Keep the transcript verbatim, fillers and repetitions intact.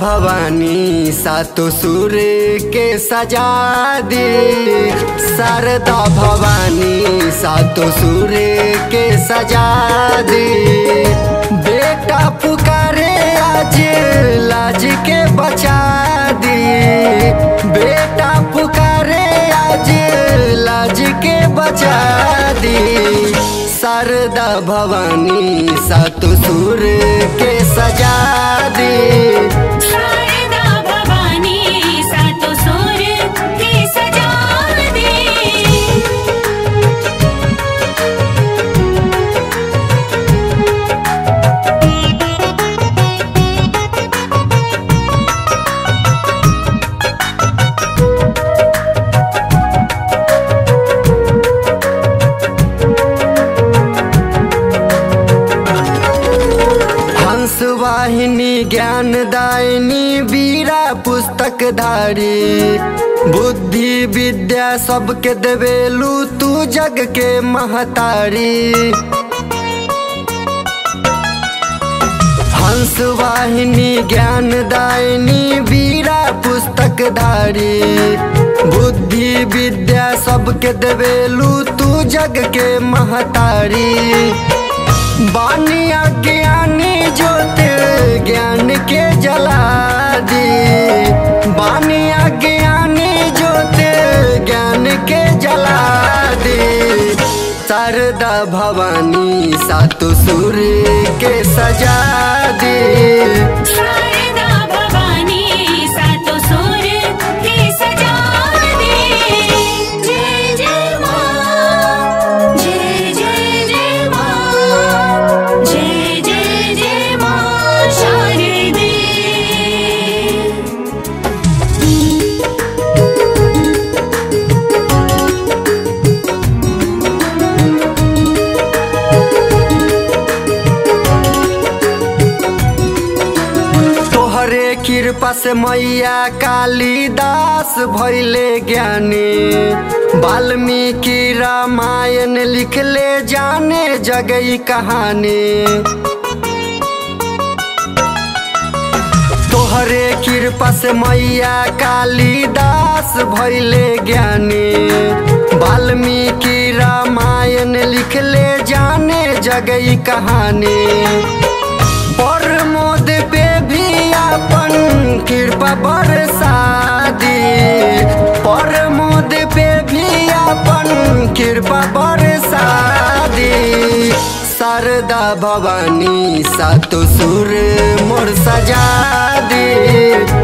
भवानी सातों सुर के सजा दी, शारदा भवानी सातों सुर के सजा दी। बेटा पुकारे आज लाज के बचा दी, बेटा पुकारे आज लाज के बचा दी। शारदा भवानी सातों सुर के सजा दी। वाहिनी ज्ञानदायिनी वीरा पुस्तक धारी, बुद्धि विद्या सबके देवेलू तू जग के महतारी। हंस वाहिनी ज्ञानदायिनी वीरा पुस्तक धारी, बुद्धि विद्या सबके देवेलू तू जग के महतारी। वाणी अज्ञानी ज्योति ज्ञान के जला दी, वाणी अज्ञानी ज्योति ज्ञान के जला दी। शारदा भवानी सातों सुर के सजा दी। कृपा से मैया कालिदास भइले ज्ञानी, वाल्मीकि रामायण लिखले जाने जगई कहानी। तोहरे कृपा से मैया कालिदास भइले ज्ञानी, वाल्मीकि रामायण लिखले जाने जगई कहानी। प्रमोद पे भी अपन कृपा बरसा दी, प्रमोद पे भी अपन कृपा बरसा दी। शारदा भवानी सातों सुर मोर सजा दी।